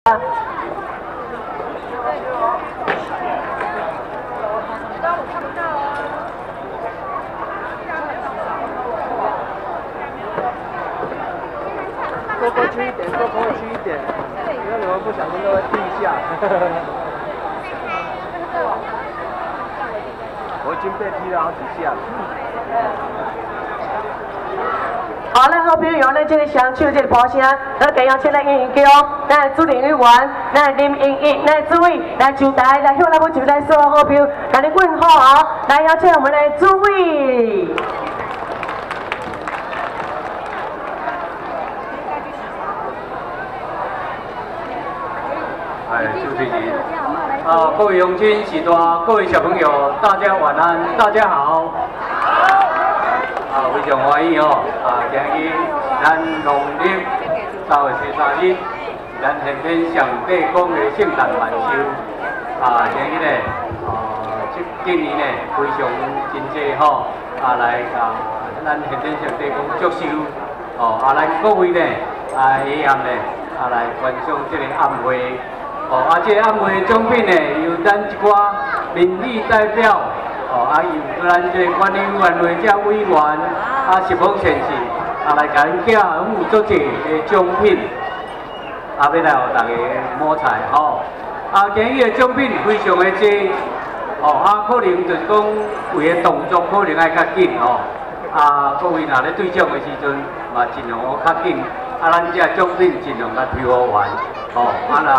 多过去一点，多过去一点，因为你们不小心都会地下。我已经被踢了好几下了。好，咱后边用咱这个双手这个抱声，咱继续请咱演员叫，咱的主任委员，咱的林英英，咱的主委来上台来向咱们就来说好评，咱的问候，来邀请我们的主委。 各位乡亲、时大，各位小朋友，大家晚安，大家好。非常欢喜哦！今日咱农历3月13日，咱现今上帝讲的圣诞晚秋。今日呢，今年呢非常真济吼，来咱现今上帝讲祝寿。咱各位呢，一样呢，来观赏这个晚会。 这个晚会奖品呢，由咱一寡民意代表，由咱这个管理委员会这委员，是否先生，来甲咱寄有足济个奖品，要来互大家摸彩吼。今日个奖品非常个济，可能就是讲有个动作可能爱较紧吼。各位若咧对奖个时阵，嘛尽量学较紧，咱这奖品尽量甲推好完，若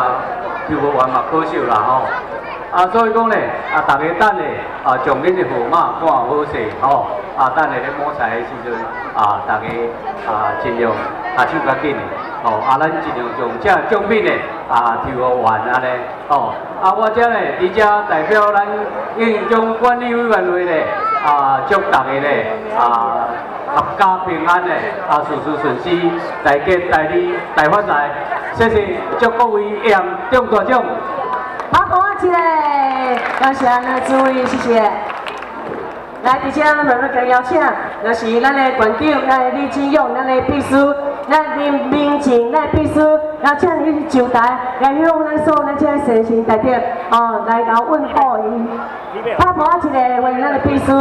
就无完嘛，可惜啦吼！所以讲咧，大家等咧，将恁的号码看好势吼！等咧咧摸彩的时阵，大家尽量手较紧的吼！咱尽量将这奖品咧抽好完安尼吼！我这咧，伫遮代表咱应中管理委员会咧，祝大家咧合家平安咧，事事顺心，大吉大利，大发财！ 谢谢，祝各位贏中大奖！好，恭喜一下，感谢咱的诸位，谢谢。来，而且咱慢慢跟邀请，就是咱的馆长，咱的李金勇，咱的秘书，咱的民警，咱的秘书，邀请你上台来向咱所咱这些先生大姐来搞问候因。好，恭喜一下，欢迎咱的秘书，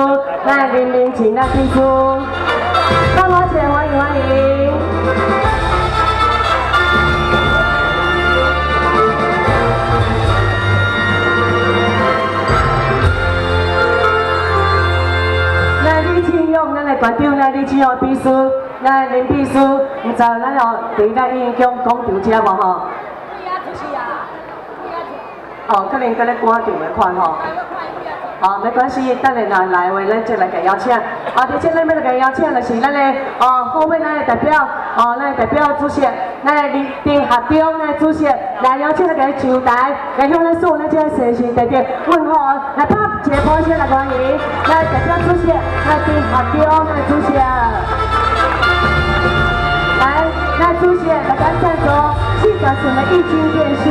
咱的民警，咱的秘书。好，恭喜一下，欢迎欢迎。 馆长，咱李志豪秘书，咱林秘书，唔知咱哦，伫咱演讲广场遮无吼？可能跟咱歌场的款吼。没关系，等下若来话，咱再来给邀请。而且咱要来给邀请，就是咱的后面咱的代表，咱的代表主席，咱的林校长，咱的主席来邀请来给上台，来向咱所有咱这些先生、大姐问候，来拍一个掌声来欢迎，来代表主席。 来，主席，来，主席，来咱赞助去找什么液晶电视？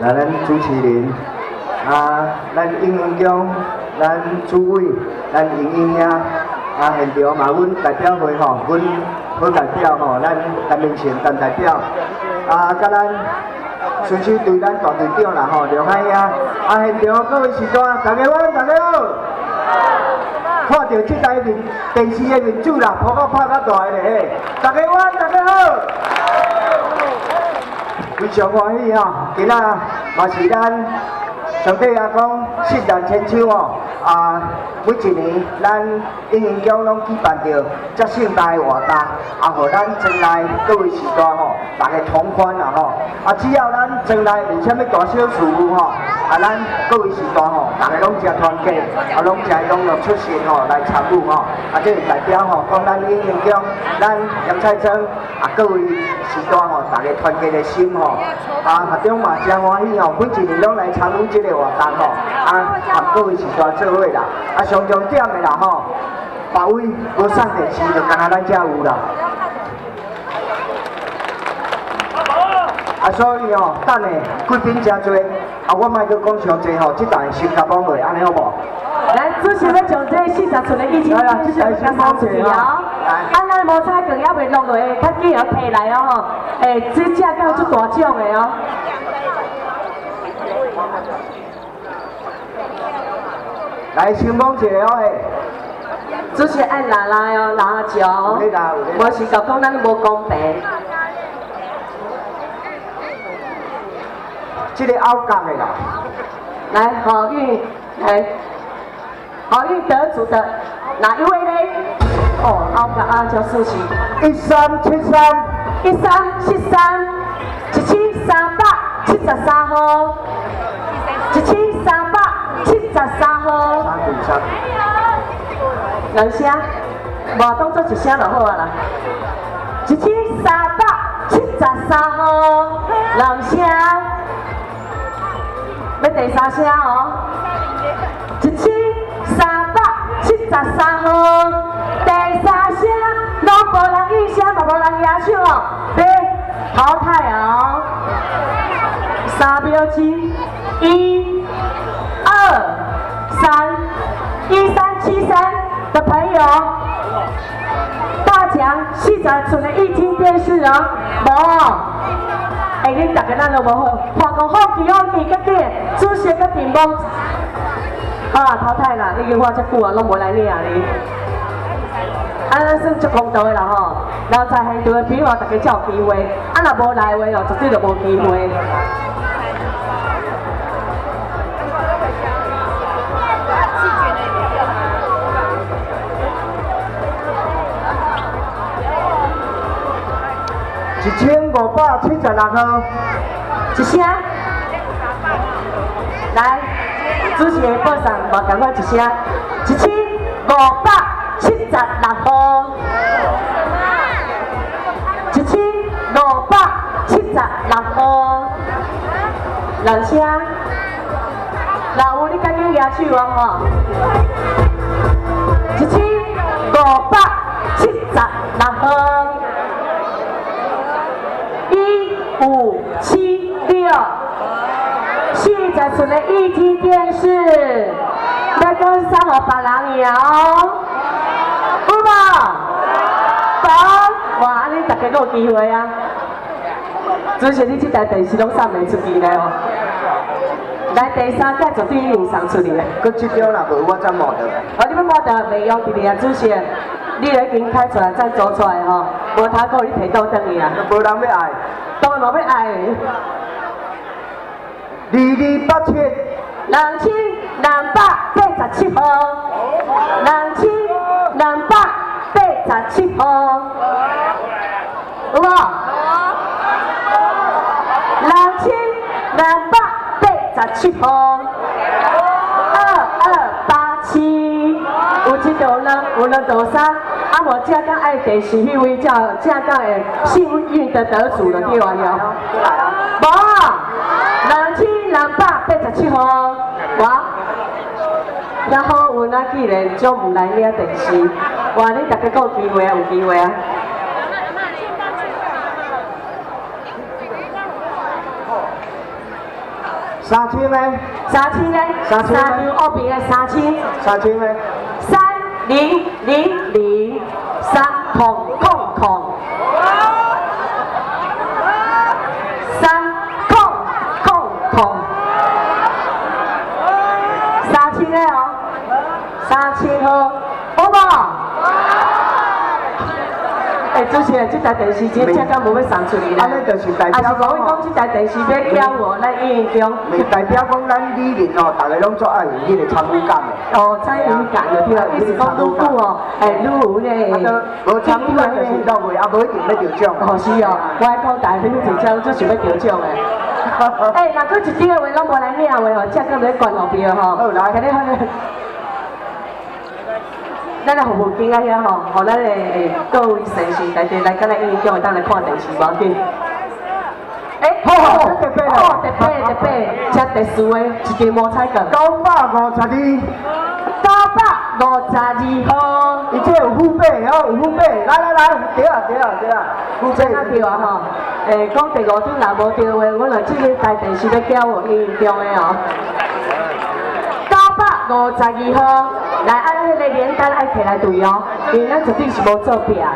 来，咱主持人，咱英英姜，咱主委，咱英英兄，现场嘛，阮代表会吼，阮好代表吼，咱陈明贤陈代表，甲咱。 顺手对咱大队长啦吼，刘海兄，现场各位时段，大家好，大家好。看到这台电视的面子啦，泡泡泡较大个嘞，大家好，大家好。非常欢喜吼，今仔嘛是咱上帝阿公圣诞千秋哦，每一年咱英英乡拢举办着遮盛大个活动，互咱庄内各位时段吼，大家同欢啦吼。 只要咱庄内有啥物大小事务吼，咱各位时段吼，大家拢正团结，拢正拢落出席吼来参与吼，这代表吼讲咱永宁乡、咱盐菜庄各位时段吼，大家团结的心吼，学长嘛正欢喜吼，每一年拢来参与这个活动吼，含各位时段做伙啦，上重点的啦吼，别位无送电视就干那咱遮有啦。 所以哦，等下贵宾真多，我莫阁讲上济吼，即台先甲放落，安尼好无？来，主持人从这四十寸的疫情，就是先放一条。咱无彩卷还袂落落的，较紧哦摕来哦吼，诶，只只到出大奖的哦。 来，先讲一个哦，主持爱拉拉哦，拉椒，无是就讲咱无公平。这个后杠的啦，来，何玉，来，何玉得主的哪一位呢？哦，后杠啊，叫苏琪，1373，17373号，17373号，两声，无当作一声就好啊啦。17373号，两声，要第三声哦。17373号，第三声，拢无人应声，无人举手哦，被淘汰哦。3秒钟，1237373的朋友，大奖40寸的液晶电视哦，无，哎，恁大家咱都无好，话讲好奇好奇，个点，主席个屏幕，啊，淘汰啦，已经话遮久啊，拢无来领哩，啊，咱算足公道的啦吼，然后在现场的朋友，大家才有机会，啊，若无来话哦，绝对就无机会。 1576号，一声，来，主持人报上，我赶快一声，1576号，1576号，两声，老吴你赶紧拿去玩哦，1576号。 40寸的液晶电视，要跟上我白人摇，有无？懂？哇，安尼大家都有机会啊！主持人，你这台电视拢送袂出去来哦。来第三届就对你送出去嘞。佮这条啦，无我怎摸到？哦，你要摸到袂用滴滴啊，主持人，你来经开出来再做出来吼，无他个你提倒转去啊。无人要爱，当然无要爱。 2287，2287号，2287号，有无？2287号，2287，有这条人，有人多少？啊，我正刚爱第是迄位叫正刚的幸运的得主了，对完了，无？ 2287号，哇！然后有哪几人就唔来领电视？哇！你大家够机会啊，有机会啊！3000嘞！3000嘞！3000澳币嘞！3000！3000嘞！30003000。 3000号，好无？哎，主持人，这台电视机正到无要送出去啦。安尼就是代表讲，这台电视要交哦，咱印象。未代表讲咱理念哦，大家拢做爱有迄个参与感的。哦，参与感就对啦，伊是讲愈久哦，哎，愈有咧。啊，都无参与感就是到位，啊，无一定要得奖。哦，是哦，我爱讲大家你得奖，就是要得奖的。 哎，那佫一滴话拢无来领话吼，这佫要管后边吼。好来，今日好咧，咱来服务厅啊遐吼，互咱诶各位先生大家来甲咱印象会当来看电视无要紧。哎，好，特别，遮特殊诶，一滴无彩个。952号，伊这有付费吼，有付费，来，对啊，付费啊对啊吼。 诶，讲第5张若无对话，我来这个台电视咧叫哦，伊中诶哦， 5月12號，来，按迄个连单爱摕来对哦，因为咱绝对是无作弊啊。